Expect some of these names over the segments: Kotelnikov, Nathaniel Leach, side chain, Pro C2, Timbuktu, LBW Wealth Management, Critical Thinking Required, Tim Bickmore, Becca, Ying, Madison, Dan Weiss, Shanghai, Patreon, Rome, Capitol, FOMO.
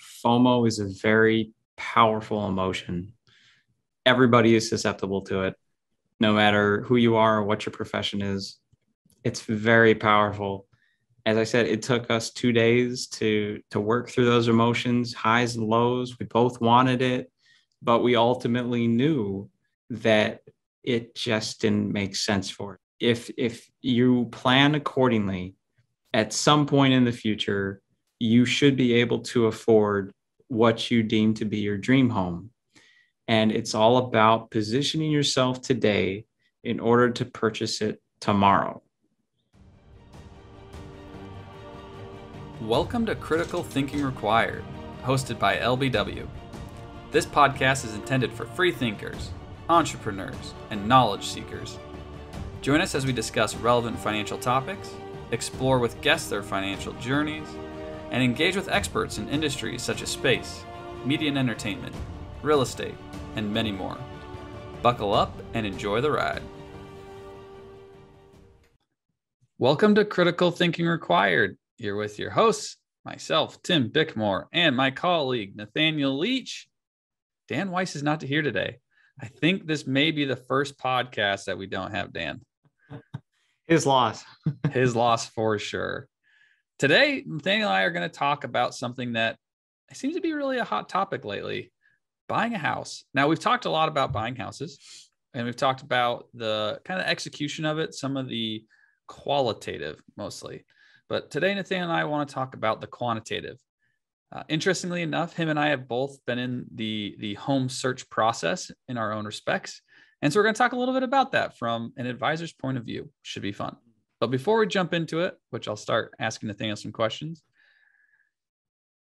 FOMO is a very powerful emotion. Everybody is susceptible to it, no matter who you are or what your profession is. It's very powerful. As I said, it took us 2 days to work through those emotions, highs and lows. We both wanted it, but we ultimately knew that it just didn't make sense for it. If you plan accordingly, at some point in the future, you should be able to afford what you deem to be your dream home. And it's all about positioning yourself today in order to purchase it tomorrow. Welcome to Critical Thinking Required, hosted by LBW. This podcast is intended for free thinkers, entrepreneurs, and knowledge seekers. Join us as we discuss relevant financial topics, explore with guests their financial journeys, and engage with experts in industries such as space, media and entertainment, real estate, and many more. Buckle up and enjoy the ride. Welcome to Critical Thinking Required. You're with your hosts, myself, Tim Bickmore, and my colleague, Nathaniel Leach. Dan Weiss is not here today. I think this may be the first podcast that we don't have Dan. His loss. His loss for sure. Today, Nathaniel and I are going to talk about something that seems to be really a hot topic lately, buying a house. Now, we've talked a lot about buying houses, and we've talked about the kind of execution of it, some of the qualitative mostly. But today, Nathaniel and I want to talk about the quantitative. Interestingly enough, him and I have both been in the home search process in our own respects. And so we're going to talk a little bit about that from an advisor's point of view. Should be fun. But before we jump into it, which I'll start asking Nathaniel some questions.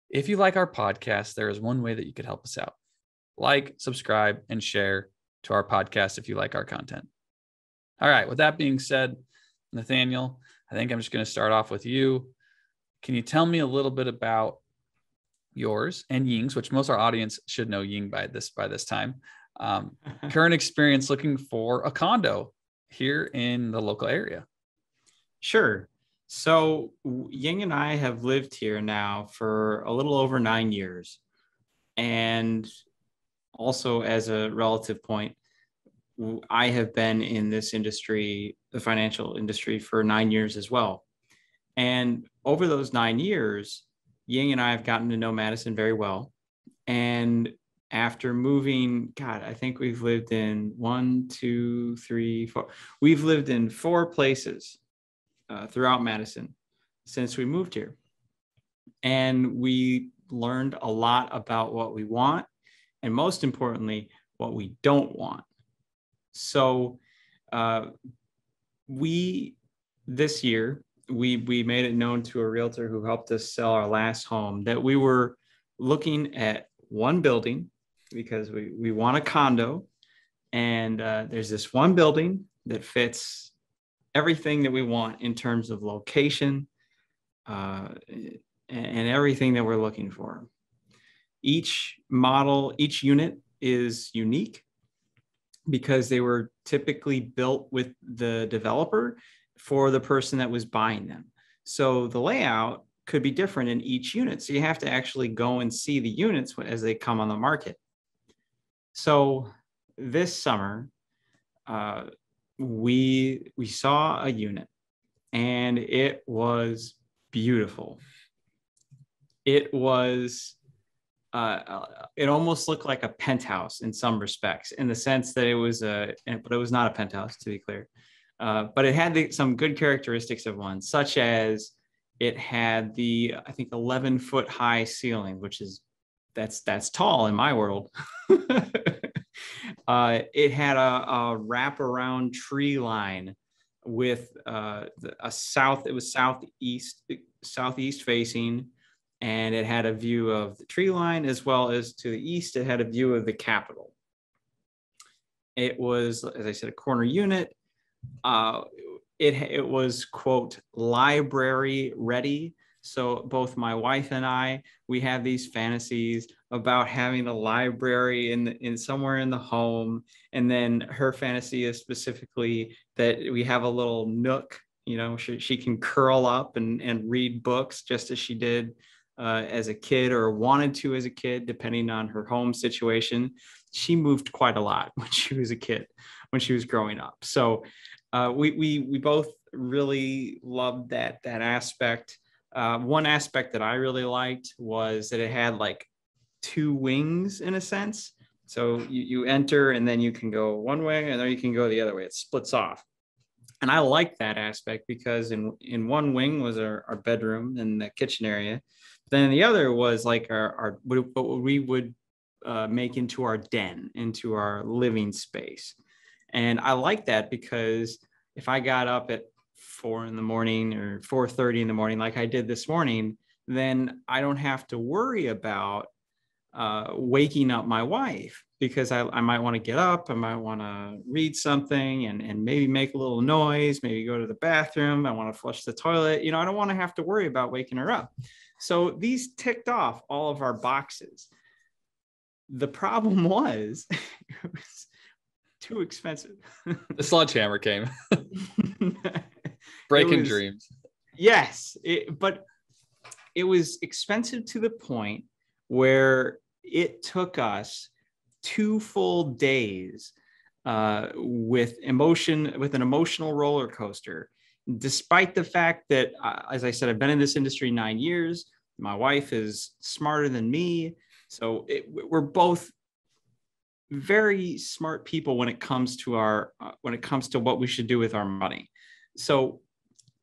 If you like our podcast, there is one way that you could help us out. Like, subscribe, and share to our podcast if you like our content. All right. With that being said, Nathaniel, I think I'm just going to start off with you. Can you tell me a little bit about yours and Ying's, which most of our audience should know Ying by this time, current experience looking for a condo here in the local area? Sure. So Ying and I have lived here now for a little over 9 years. And also as a relative point, I have been in this industry, the financial industry, for 9 years as well. And over those 9 years, Ying and I have gotten to know Madison very well. And after moving, God, I think we've lived in 1, 2, 3, 4. We've lived in 4 places throughout Madison since we moved here. And we learned a lot about what we want and, most importantly, what we don't want. So this year, we made it known to a realtor who helped us sell our last home that we were looking at one building because we want a condo. And there's this one building that fits everything that we want in terms of location and everything that we're looking for. Each model, each unit is unique because they were typically built with the developer for the person that was buying them. So the layout could be different in each unit. So you have to actually go and see the units as they come on the market. So this summer, we saw a unit and it was beautiful. It was, it almost looked like a penthouse in some respects, in the sense that it was but it was not a penthouse, to be clear. But it had some good characteristics of one, such as it had the, I think, 11-foot high ceiling, which is, that's tall in my world. It had a wraparound tree line with southeast facing, and it had a view of the tree line, as well as to the east, it had a view of the Capitol. It was, as I said, a corner unit. It was, quote, library ready. So both my wife and I, we have these fantasies about having a library in somewhere in the home. And then her fantasy is specifically that we have a little nook, you know, she can curl up and read books just as she did as a kid, or wanted to as a kid, depending on her home situation. She moved quite a lot when she was a kid, when she was growing up. So we both really loved that aspect. One aspect that I really liked was that it had like two wings in a sense. So you enter and then you can go one way and then you can go the other way. It splits off. And I liked that aspect because in one wing was our bedroom and the kitchen area. Then the other was like our what we would make into our den, into our living space. And I liked that because if I got up at 4 in the morning or 4:30 in the morning, like I did this morning, then I don't have to worry about waking up my wife, because I might want to get up, I might want to read something and maybe make a little noise, maybe go to the bathroom, I want to flush the toilet. You know, I don't want to have to worry about waking her up. So these ticked off all of our boxes. The problem was it was too expensive. The sledgehammer came. Breaking dreams. Yes, but it was expensive to the point where it took us 2 full days with an emotional roller coaster, despite the fact that, as I said, I've been in this industry 9 years. My wife is smarter than me. So we're both very smart people when it comes to what we should do with our money. So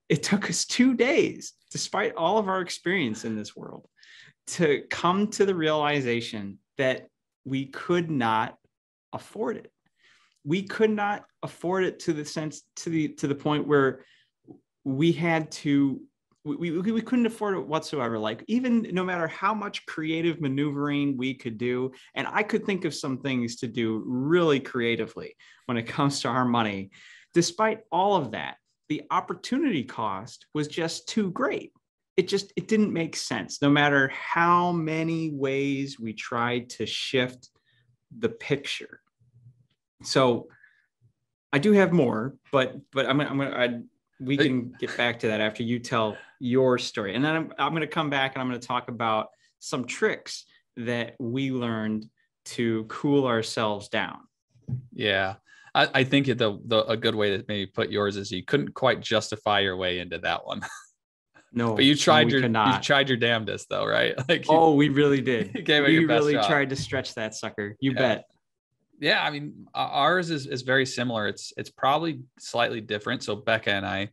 it took us 2 days, despite all of our experience in this world, to come to the realization that we could not afford it. We could not afford it to the point where we had to. We couldn't afford it whatsoever. Like, even no matter how much creative maneuvering we could do, and I could think of some things to do really creatively when it comes to our money. Despite all of that, the opportunity cost was just too great. It didn't make sense. No matter how many ways we tried to shift the picture. So I do have more, but we can get back to that after you tell your story. And then I'm going to come back and I'm going to talk about some tricks that we learned to cool ourselves down. Yeah. I think a good way to maybe put yours is you couldn't quite justify your way into that one. No, but you tried your damnedest though, right? Like, we really did. You really tried to stretch that sucker. You bet. Yeah, I mean, ours is very similar. It's probably slightly different. So Becca and I,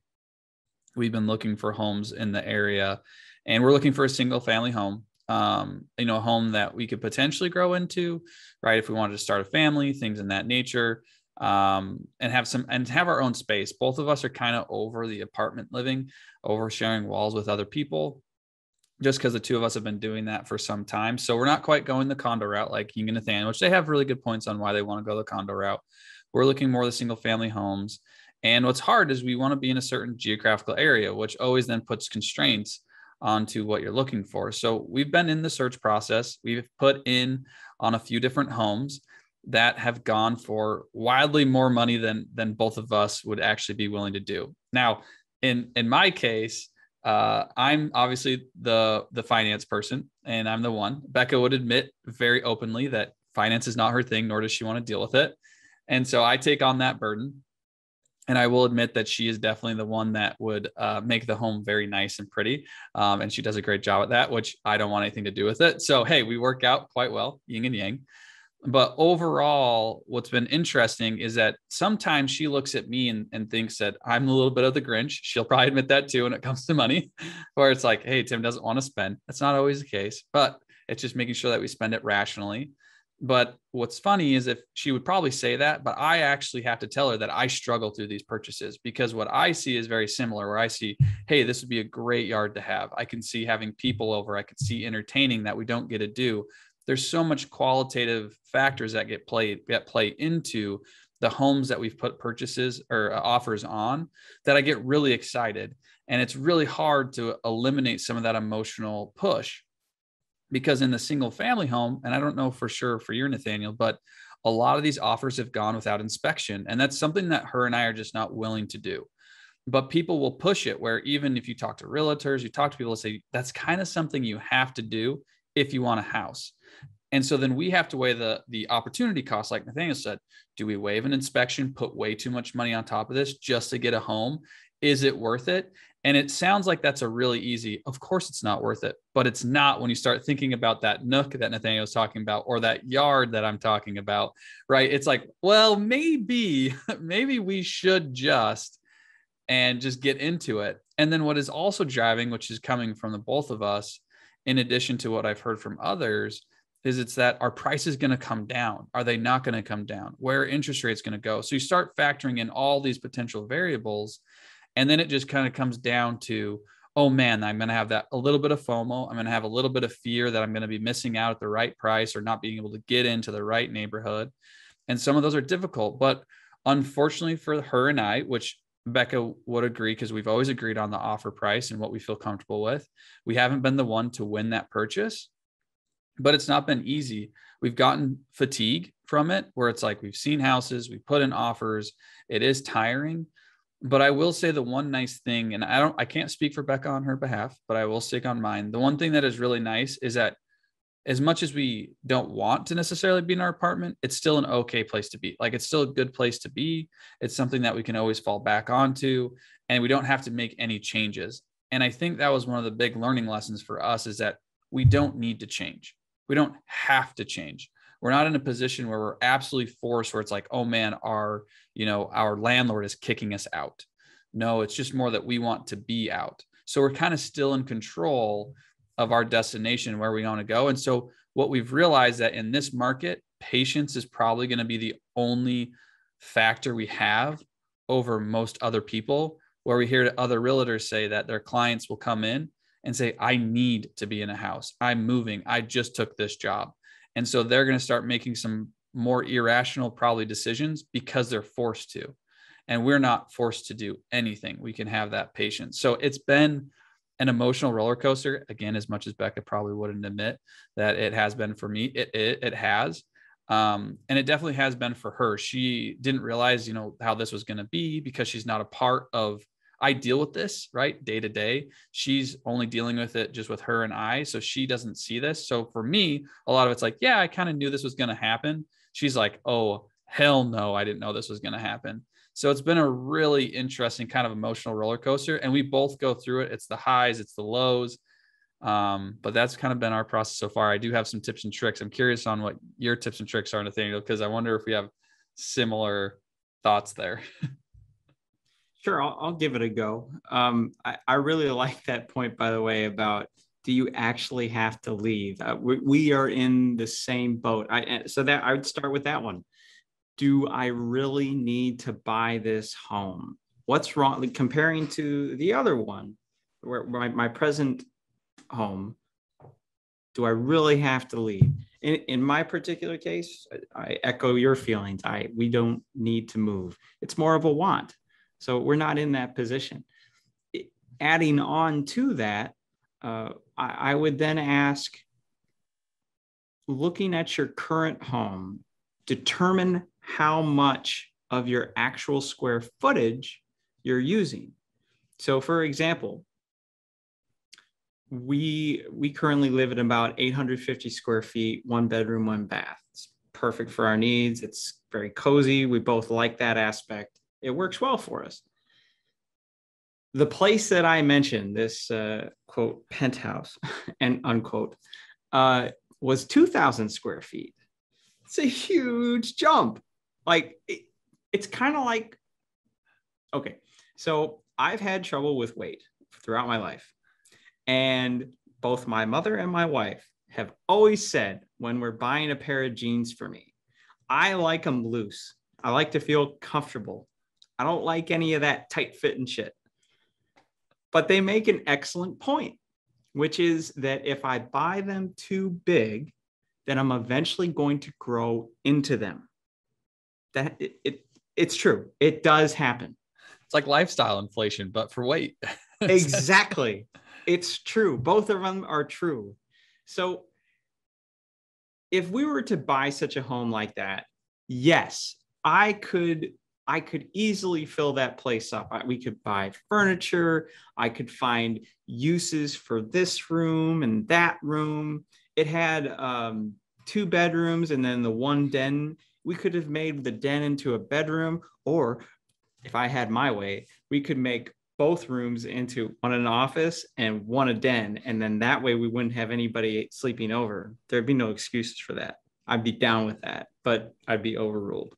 we've been looking for homes in the area, and we're looking for a single family home, a home that we could potentially grow into, right? If we wanted to start a family, things in that nature, and have our own space. Both of us are kind of over the apartment living, over sharing walls with other people, just because the two of us have been doing that for some time. So we're not quite going the condo route like Ying and Nathaniel, which they have really good points on why they want to go the condo route. We're looking more at the single family homes. And what's hard is we want to be in a certain geographical area, which always then puts constraints onto what you're looking for. So we've been in the search process. We've put in on a few different homes that have gone for wildly more money than both of us would actually be willing to do. Now, in my case, I'm obviously the finance person, and I'm the one. Becca would admit very openly that finance is not her thing, nor does she want to deal with it. And so I take on that burden. And I will admit that she is definitely the one that would make the home very nice and pretty. And she does a great job at that, which I don't want anything to do with it. So, hey, we work out quite well, yin and yang. But overall, what's been interesting is that sometimes she looks at me and thinks that I'm a little bit of the Grinch. She'll probably admit that too when it comes to money, where it's like, hey, Tim doesn't want to spend. That's not always the case, but it's just making sure that we spend it rationally. But what's funny is if she would probably say that, but I actually have to tell her that I struggle through these purchases, because what I see is very similar, where I see, hey, this would be a great yard to have. I can see having people over. I can see entertaining that we don't get to do. There's so much qualitative factors that get play into the homes that we've put purchases or offers on, that I get really excited. And it's really hard to eliminate some of that emotional push, because in the single family home, and I don't know for sure for you, Nathaniel, but a lot of these offers have gone without inspection. And that's something that her and I are just not willing to do. But people will push it where even if you talk to realtors, you talk to people that say, that's kind of something you have to do if you want a house. And so then we have to weigh the opportunity cost. Like Nathaniel said, do we waive an inspection, put way too much money on top of this just to get a home? Is it worth it? And it sounds like that's a really easy, of course it's not worth it, but it's not when you start thinking about that nook that Nathaniel was talking about, or that yard that I'm talking about, right? It's like, well, maybe we should just get into it. And then what is also driving, which is coming from the both of us, in addition to what I've heard from others, is it's that our price is going to come down. Are they not going to come down? Where are interest rates going to go? So you start factoring in all these potential variables, and then it just kind of comes down to, oh man, I'm going to have that a little bit of FOMO. I'm going to have a little bit of fear that I'm going to be missing out at the right price or not being able to get into the right neighborhood. And some of those are difficult, but unfortunately for her and I, which Becca would agree, because we've always agreed on the offer price and what we feel comfortable with, we haven't been the one to win that purchase, but it's not been easy. We've gotten fatigue from it, where it's like, we've seen houses, we put in offers. It is tiring, but I will say the one nice thing, and I can't speak for Becca on her behalf, but I will stick on mine. The one thing that is really nice is that as much as we don't want to necessarily be in our apartment, it's still an okay place to be. Like, it's still a good place to be. It's something that we can always fall back onto, and we don't have to make any changes. And I think that was one of the big learning lessons for us, is that we don't need to change. We don't have to change. We're not in a position where we're absolutely forced, where it's like, oh man, our landlord is kicking us out. No, it's just more that we want to be out. So we're kind of still in control of our destination, where we want to go. And so what we've realized, that in this market, patience is probably going to be the only factor we have over most other people, where we hear other realtors say that their clients will come in and say, I need to be in a house. I'm moving. I just took this job. And so they're going to start making some more irrational, probably, decisions because they're forced to, and we're not forced to do anything. We can have that patience. So it's been an emotional roller coaster, again, as much as Becca probably wouldn't admit that it has been for me, it has. And it definitely has been for her. She didn't realize, how this was going to be, because she's not a part of, I deal with this, right? Day to day. She's only dealing with it just with her and I, so she doesn't see this. So for me, a lot of it's like, yeah, I kind of knew this was going to happen. She's like, oh, hell no, I didn't know this was going to happen. So it's been a really interesting kind of emotional roller coaster, and we both go through it. It's the highs, it's the lows. But that's kind of been our process so far. I do have some tips and tricks. I'm curious on what your tips and tricks are, Nathaniel, because I wonder if we have similar thoughts there. Sure. I'll give it a go. I really like that point, by the way, about, do you actually have to leave? We are in the same boat. So I would start with that one. Do I really need to buy this home? What's wrong? Comparing to the other one, where my present home, do I really have to leave? In my particular case, I echo your feelings. We don't need to move. It's more of a want. So we're not in that position. Adding on to that, I would then ask, looking at your current home, determine how much of your actual square footage you're using. So for example, we currently live at about 850 square feet, 1 bedroom, 1 bath. It's perfect for our needs. It's very cozy. We both like that aspect. It works well for us. The place that I mentioned, this quote, penthouse and unquote, was 2,000 square feet. It's a huge jump. Like, it's kind of like, okay, so I've had trouble with weight throughout my life. And both my mother and my wife have always said, when we're buying a pair of jeans for me, I like them loose. I like to feel comfortable. I don't like any of that tight fit and shit. But they make an excellent point, which is that if I buy them too big, then I'm eventually going to grow into them. That it's true. It does happen. It's like lifestyle inflation, but for weight. Exactly. It's true. Both of them are true. So if we were to buy such a home like that, yes, I could I could easily fill that place up. We could buy furniture. I could find uses for this room and that room. It had 2 bedrooms and then the 1 den. We could have made the den into a bedroom, or if I had my way, we could make both rooms into one an office and one a den. And then that way we wouldn't have anybody sleeping over. There'd be no excuses for that. I'd be down with that, but I'd be overruled.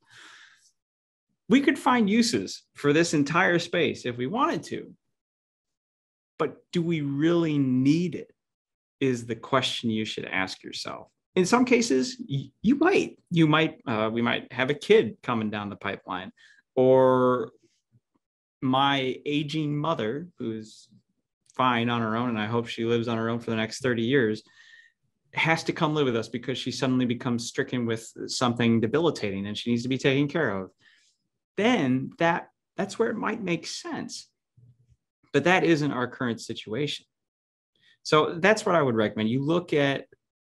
We could find uses for this entire space if we wanted to, but do we really need it is the question you should ask yourself. In some cases, we might have a kid coming down the pipeline, or my aging mother, who's fine on her own, and I hope she lives on her own for the next 30 years, has to come live with us because she suddenly becomes stricken with something debilitating and she needs to be taken care of. Then that's where it might make sense. But that isn't our current situation. So that's what I would recommend. You look at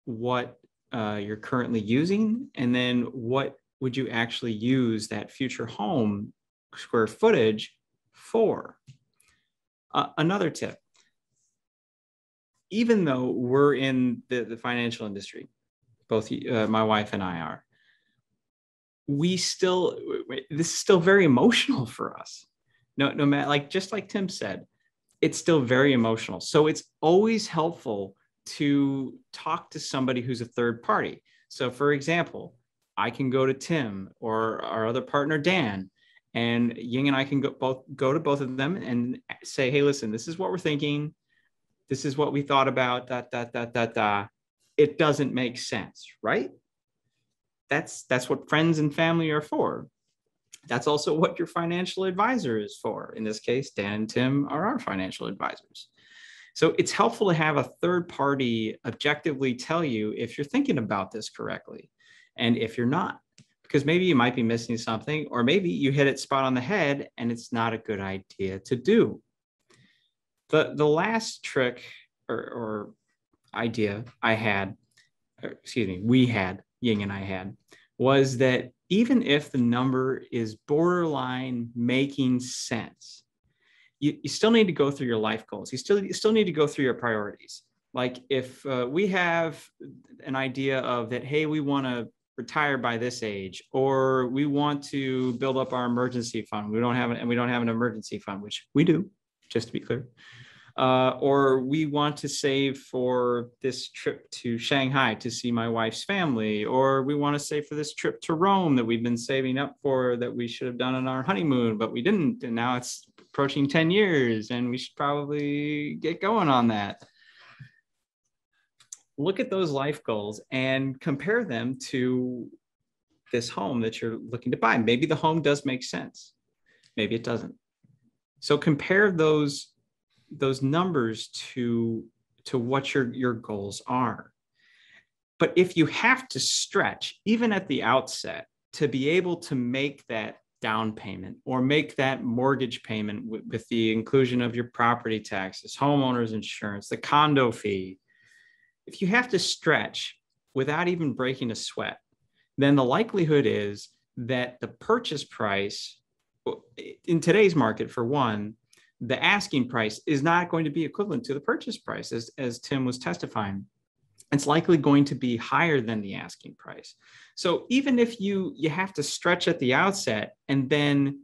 what you're currently using, and then what would you actually use that future home square footage for? Another tip, even though we're in the financial industry, both my wife and I are, this is still very emotional for us. No matter, just like Tim said, it's still very emotional. So it's always helpful to talk to somebody who's a third party. So for example, I can go to Tim or our other partner, Dan, and Ying and I can go to both of them and say, hey, listen, this is what we're thinking. This is what we thought about, It doesn't make sense, right? That's what friends and family are for. That's also what your financial advisor is for. In this case, Dan and Tim are our financial advisors. So it's helpful to have a third party objectively tell you if you're thinking about this correctly and if you're not, because maybe you might be missing something, or maybe you hit it spot on the head and it's not a good idea to do. The last trick or idea I had, Ying and I had, was that even if the number is borderline making sense, you still need to go through your life goals. You still need to go through your priorities. Like if we have an idea of that, hey, we want to retire by this age, or we want to build up our emergency fund. We don't have an emergency fund, which we do, just to be clear. Or we want to save for this trip to Shanghai to see my wife's family, or we want to save for this trip to Rome that we've been saving up for, that we should have done on our honeymoon, but we didn't. And now it's approaching 10 years and we should probably get going on that. Look at those life goals and compare them to this home that you're looking to buy. Maybe the home does make sense. Maybe it doesn't. So compare those numbers to what your goals are. But if you have to stretch, even at the outset, to be able to make that down payment or make that mortgage payment with the inclusion of your property taxes, homeowners insurance, the condo fee, if you have to stretch without even breaking a sweat, then the likelihood is that the purchase price, in today's market for one, the asking price is not going to be equivalent to the purchase price, as Tim was testifying. It's likely going to be higher than the asking price. So even if you have to stretch at the outset, and then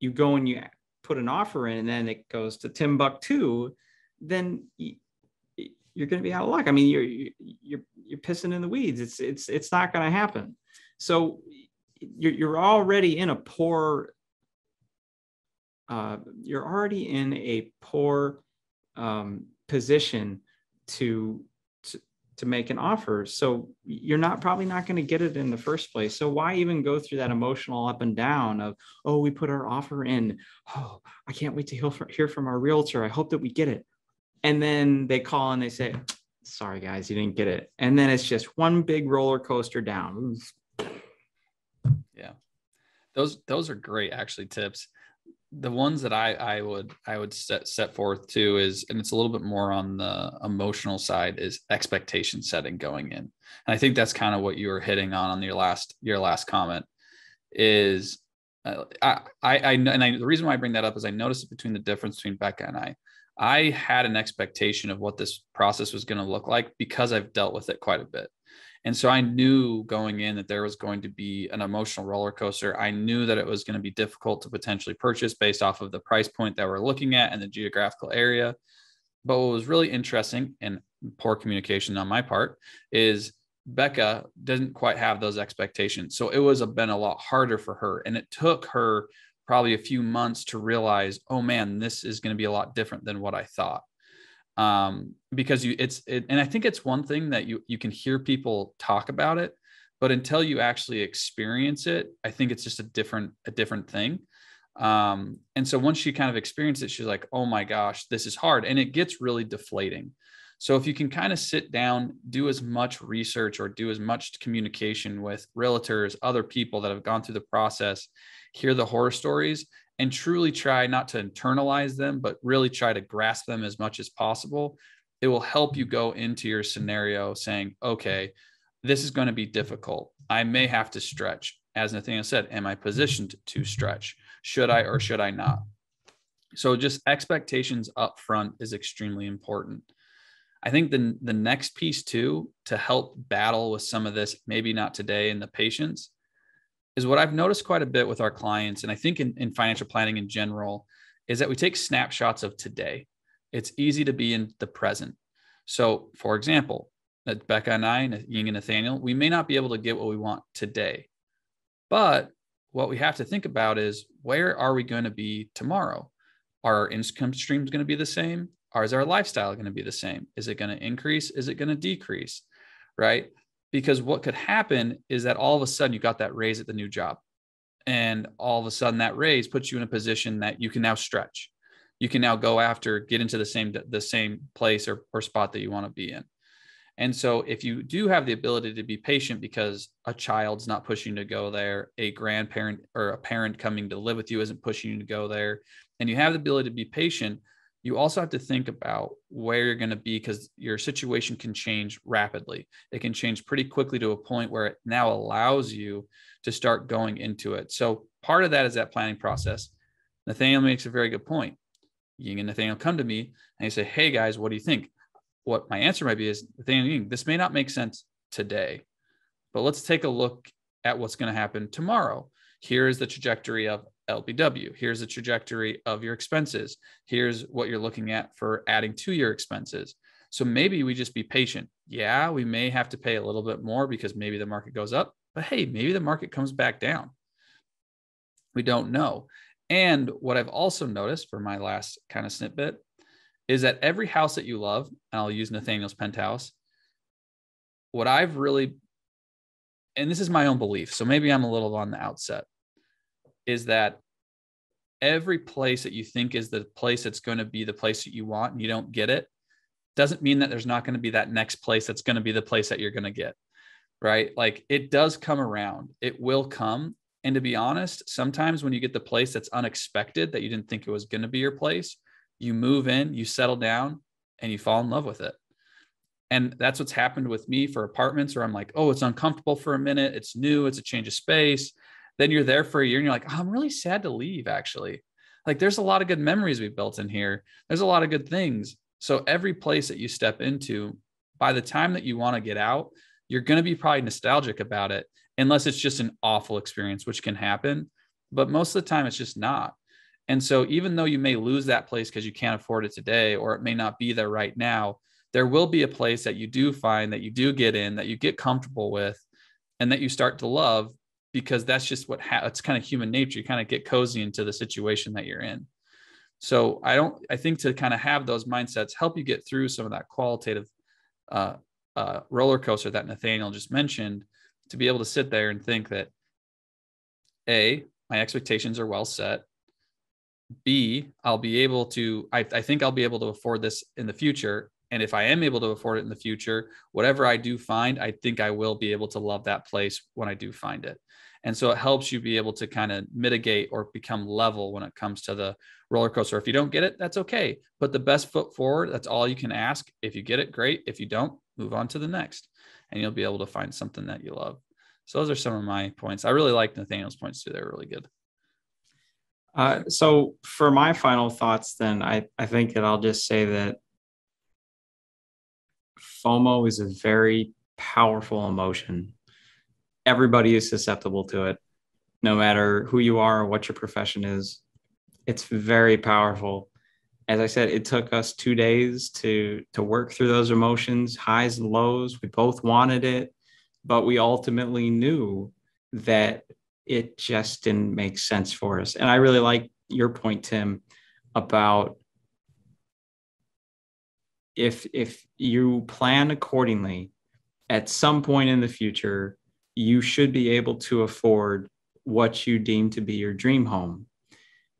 you go and you put an offer in, and then it goes to Timbuktu, then you're going to be out of luck. I mean, you're pissing in the weeds. It's not going to happen. So you're already in a poor. Position to make an offer. So you're probably not going to get it in the first place. So why even go through that emotional up and down of, oh, we put our offer in. Oh, I can't wait to hear from our realtor. I hope that we get it. And then they call and they say, sorry, guys, you didn't get it. And then it's just one big roller coaster down. Yeah. Those are great, actually, tips. The ones that I would set forth too is, and it's a little bit more on the emotional side, is expectation setting going in. And I think that's kind of what you were hitting on your last comment is I the reason why I bring that up is I noticed it between the difference between Becca and I. I had an expectation of what this process was going to look like because I've dealt with it quite a bit. And so I knew going in that there was going to be an emotional roller coaster. I knew that it was going to be difficult to potentially purchase based off of the price point that we're looking at and the geographical area. But what was really interesting, and poor communication on my part, is Becca didn't quite have those expectations. So it was been a lot harder for her. And it took her probably a few months to realize, oh man, this is going to be a lot different than what I thought. And I think it's one thing that you can hear people talk about it, but until you actually experience it, I think it's just a different thing. And so once she kind of experienced it, she's like, oh my gosh, this is hard. And it gets really deflating. So if you can kind of sit down, do as much research or do as much communication with realtors, other people that have gone through the process, hear the horror stories, and truly try not to internalize them, but really try to grasp them as much as possible, it will help you go into your scenario saying, okay, this is going to be difficult. I may have to stretch. As Nathaniel said, am I positioned to stretch? Should I or should I not? So just expectations up front is extremely important. I think the next piece too, to help battle with some of this, maybe not today in the patience, is what I've noticed quite a bit with our clients. And I think in financial planning in general, is that we take snapshots of today. It's easy to be in the present. So for example, that Becca and I, Ying and Nathaniel, we may not be able to get what we want today, but what we have to think about is, where are we going to be tomorrow? Are our income streams going to be the same? Is our lifestyle going to be the same? Is it going to increase? Is it going to decrease? Right? Because what could happen is that all of a sudden you got that raise at the new job, and all of a sudden that raise puts you in a position that you can now stretch. You can now go after, get into the same place or spot that you want to be in. And so if you do have the ability to be patient because a child's not pushing you to go there, a grandparent or a parent coming to live with you isn't pushing you to go there, and you have the ability to be patient, you also have to think about where you're going to be, because your situation can change rapidly. It can change pretty quickly to a point where it now allows you to start going into it. So part of that is that planning process. Nathaniel makes a very good point. Ying and Nathaniel come to me and they say, hey guys, what do you think? What my answer might be is, Nathaniel, Ying, this may not make sense today, but let's take a look at what's going to happen tomorrow. Here is the trajectory of LBW. Here's the trajectory of your expenses. Here's what you're looking at for adding to your expenses. So maybe we just be patient. Yeah, we may have to pay a little bit more because maybe the market goes up, but hey, maybe the market comes back down. We don't know. And what I've also noticed, for my last kind of snippet, is that every house that you love, and I'll use Nathaniel's penthouse, what I've really, and this is my own belief, so maybe I'm a little on the outset, is that every place that you think is the place that's going to be the place that you want and you don't get it, doesn't mean that there's not going to be that next place that's going to be the place that you're going to get, right? Like, it does come around. It will come. And to be honest, sometimes when you get the place that's unexpected, that you didn't think it was going to be your place, you move in, you settle down, and you fall in love with it. And that's what's happened with me for apartments where I'm like, oh, it's uncomfortable for a minute. It's new. It's a change of space. Then you're there for a year and you're like, oh, I'm really sad to leave, actually. Like, there's a lot of good memories we built in here. There's a lot of good things. So every place that you step into, by the time that you want to get out, you're going to be probably nostalgic about it, unless it's just an awful experience, which can happen. But most of the time it's just not. And so even though you may lose that place because you can't afford it today, or it may not be there right now, there will be a place that you do find, that you do get in, that you get comfortable with, and that you start to love, because that's just what it's kind of human nature. You kind of get cozy into the situation that you're in. So I think to kind of have those mindsets help you get through some of that qualitative roller coaster that Nathaniel just mentioned, to be able to sit there and think that A, my expectations are well set. B, I think I'll be able to afford this in the future. And if I am able to afford it in the future, whatever I do find, I think I will be able to love that place when I do find it. And so it helps you be able to kind of mitigate or become level when it comes to the roller coaster. If you don't get it, that's okay. Put the best foot forward. That's all you can ask. If you get it, great. If you don't, move on to the next, and you'll be able to find something that you love. So those are some of my points. I really like Nathaniel's points too. They're really good. So for my final thoughts, then I think that I'll just say that FOMO is a very powerful emotion. Everybody is susceptible to it, no matter who you are or what your profession is. It's very powerful. As I said, it took us 2 days to work through those emotions, highs and lows. We both wanted it, but we ultimately knew that it just didn't make sense for us. And I really like your point, Tim, about if you plan accordingly, at some point in the future, you should be able to afford what you deem to be your dream home.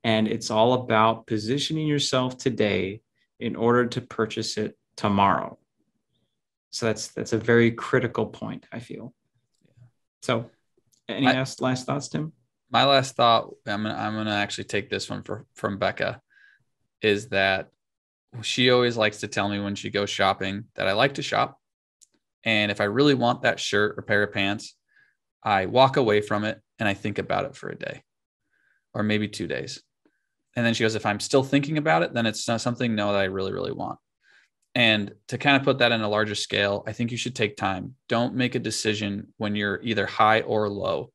And it's all about positioning yourself today in order to purchase it tomorrow. So that's a very critical point, I feel. Yeah. So any last thoughts, Tim? My last thought, I'm gonna actually take this one from Becca, is that she always likes to tell me when she goes shopping that I like to shop. And if I really want that shirt or pair of pants, I walk away from it and I think about it for a day or maybe 2 days. And then she goes, if I'm still thinking about it, then it's not something that I really, really want. And to kind of put that in a larger scale, I think you should take time. Don't make a decision when you're either high or low,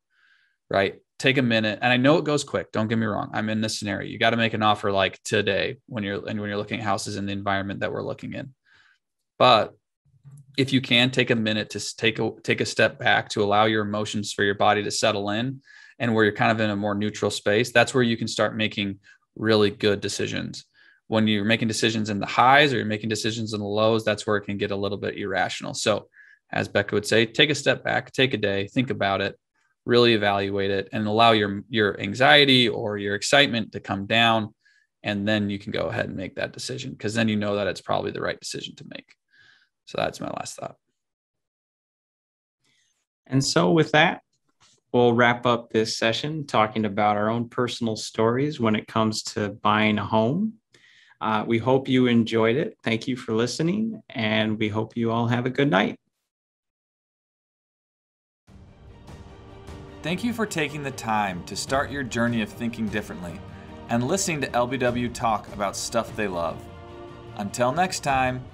right? Take a minute. And I know it goes quick. Don't get me wrong. I'm in this scenario. You got to make an offer like today when you're looking at houses in the environment that we're looking in. But if you can, take a minute to take a step back to allow your emotions for your body to settle in, and where you're kind of in a more neutral space, that's where you can start making really good decisions. When you're making decisions in the highs or you're making decisions in the lows, that's where it can get a little bit irrational. So as Becca would say, take a step back, take a day, think about it, really evaluate it, and allow your anxiety or your excitement to come down. And then you can go ahead and make that decision, because then you know that it's probably the right decision to make. So that's my last thought. And so with that, we'll wrap up this session talking about our own personal stories when it comes to buying a home. We hope you enjoyed it. Thank you for listening, and we hope you all have a good night. Thank you for taking the time to start your journey of thinking differently and listening to LBW talk about stuff they love. Until next time.